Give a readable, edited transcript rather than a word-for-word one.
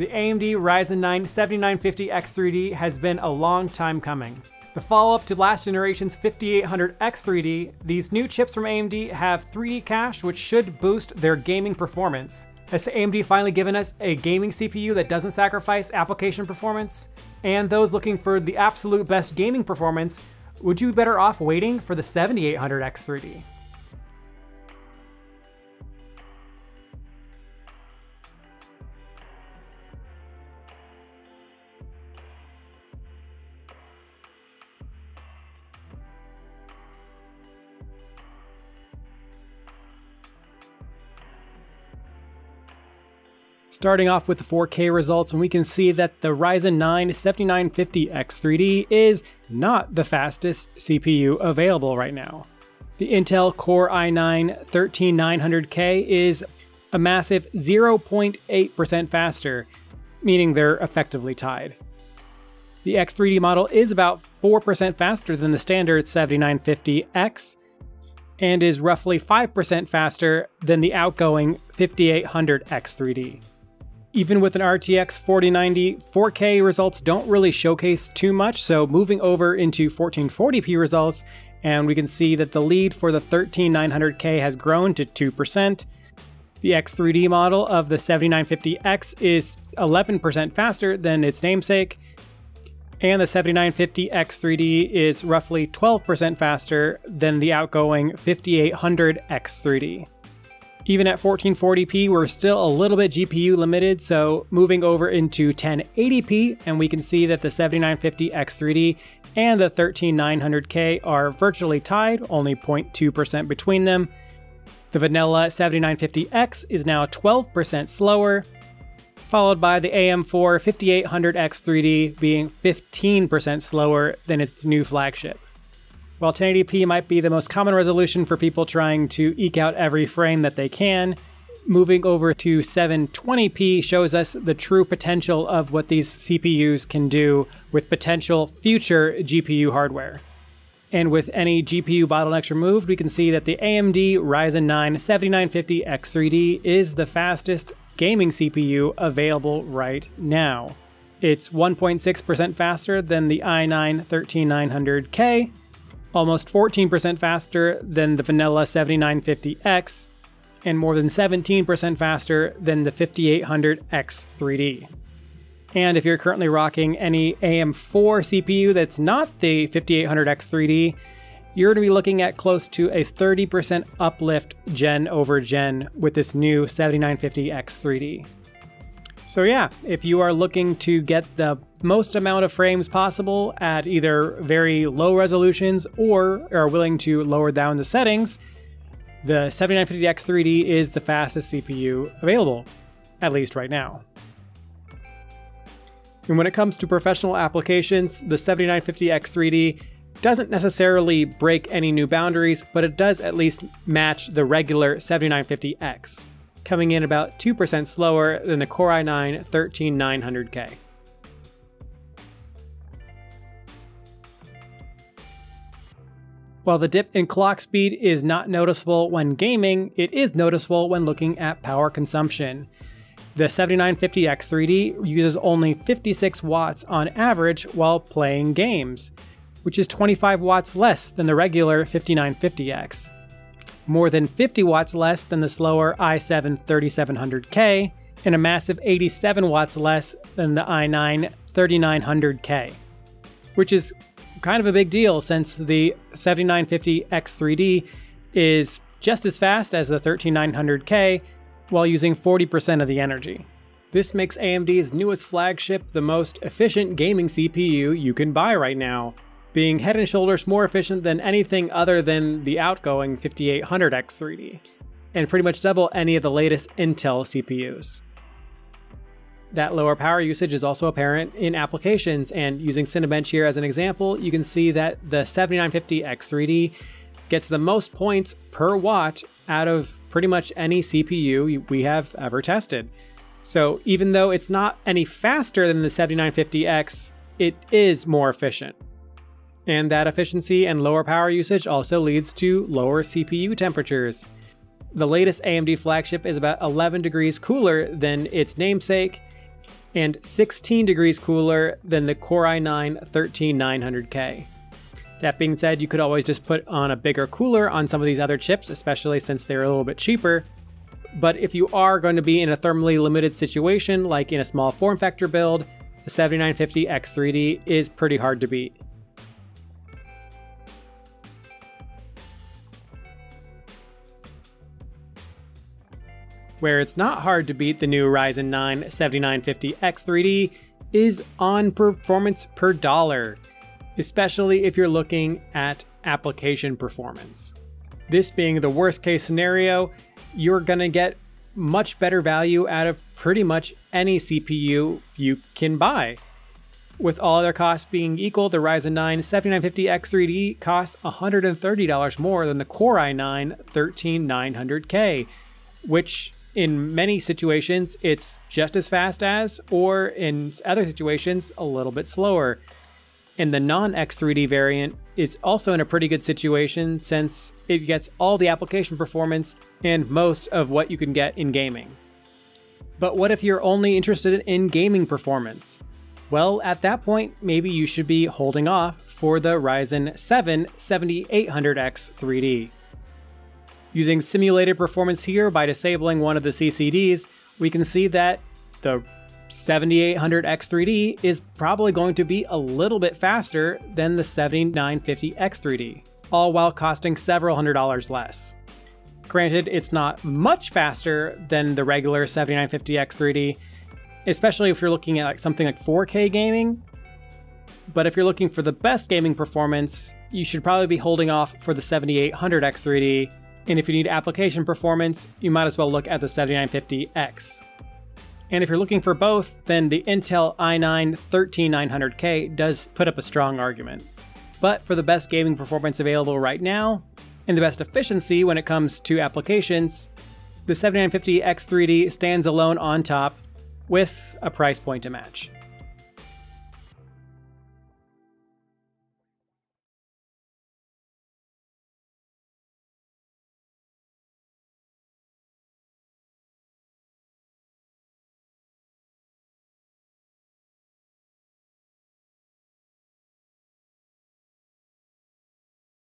The AMD Ryzen 9 7950X3D has been a long time coming. The follow-up to last generation's 5800X3D, these new chips from AMD have 3D cache, which should boost their gaming performance. Has AMD finally given us a gaming CPU that doesn't sacrifice application performance? And those looking for the absolute best gaming performance, would you be better off waiting for the 7800X3D? Starting off with the 4K results, and we can see that the Ryzen 9 7950X3D is not the fastest CPU available right now. The Intel Core i9-13900K is a massive 0.8% faster, meaning they're effectively tied. The X3D model is about 4% faster than the standard 7950X and is roughly 5% faster than the outgoing 5800X3D. Even with an RTX 4090, 4K results don't really showcase too much, so moving over into 1440p results, and we can see that the lead for the 13900K has grown to 2%. The X3D model of the 7950X is 11% faster than its namesake, and the 7950X3D is roughly 12% faster than the outgoing 5800X3D. Even at 1440p, we're still a little bit GPU limited, so moving over into 1080p, and we can see that the 7950X3D and the 13900K are virtually tied, only 0.2% between them. The vanilla 7950X is now 12% slower, followed by the AM4 5800X3D being 15% slower than its new flagship. While 1080p might be the most common resolution for people trying to eke out every frame that they can, moving over to 720p shows us the true potential of what these CPUs can do with potential future GPU hardware. And with any GPU bottlenecks removed, we can see that the AMD Ryzen 9 7950X3D is the fastest gaming CPU available right now. It's 1.6% faster than the i9-13900K, almost 14% faster than the vanilla 7950X, and more than 17% faster than the 5800X3D. And if you're currently rocking any AM4 CPU that's not the 5800X3D, you're going to be looking at close to a 30% uplift gen over gen with this new 7950X3D. So yeah, if you are looking to get the most amount of frames possible at either very low resolutions or are willing to lower down the settings, the 7950X3D is the fastest CPU available, at least right now. And when it comes to professional applications, the 7950X3D doesn't necessarily break any new boundaries, but it does at least match the regular 7950X. Coming in about 2% slower than the Core i9-13900K. While the dip in clock speed is not noticeable when gaming, it is noticeable when looking at power consumption. The 7950X3D uses only 56 watts on average while playing games, which is 25 watts less than the regular 5950X. More than 50 watts less than the slower i7-3700K, and a massive 87 watts less than the i9-3900K, which is kind of a big deal since the 7950X3D is just as fast as the 13900K while using 40% of the energy. This makes AMD's newest flagship the most efficient gaming CPU you can buy right now, being head and shoulders more efficient than anything other than the outgoing 5800X3D, and pretty much double any of the latest Intel CPUs. That lower power usage is also apparent in applications, and using Cinebench here as an example, you can see that the 7950X3D gets the most points per watt out of pretty much any CPU we have ever tested. So even though it's not any faster than the 7950X, it is more efficient. And that efficiency and lower power usage also leads to lower CPU temperatures. The latest AMD flagship is about 11 degrees cooler than its namesake, and 16 degrees cooler than the Core i9-13900K. That being said, you could always just put on a bigger cooler on some of these other chips, especially since they're a little bit cheaper. But if you are going to be in a thermally limited situation, like in a small form factor build, the 7950X3D is pretty hard to beat. Where it's not hard to beat the new Ryzen 9 7950X3D is on performance per dollar, especially if you're looking at application performance. This being the worst case scenario, you're gonna get much better value out of pretty much any CPU you can buy. With all other costs being equal, the Ryzen 9 7950X3D costs $130 more than the Core i9-13900K, which in many situations, it's just as fast as, or in other situations, a little bit slower. And the non-X3D variant is also in a pretty good situation since it gets all the application performance and most of what you can get in gaming. But what if you're only interested in gaming performance? Well, at that point, maybe you should be holding off for the Ryzen 7 7800X3D. Using simulated performance here by disabling one of the CCDs, we can see that the 7800X3D is probably going to be a little bit faster than the 7950X3D, all while costing several $100s less. Granted, it's not much faster than the regular 7950X3D, especially if you're looking at like something like 4K gaming. But if you're looking for the best gaming performance, you should probably be holding off for the 7800X3D. And if you need application performance, you might as well look at the 7950X. And if you're looking for both, then the Intel i9-13900K does put up a strong argument. But for the best gaming performance available right now, and the best efficiency when it comes to applications, the 7950X3D stands alone on top with a price point to match.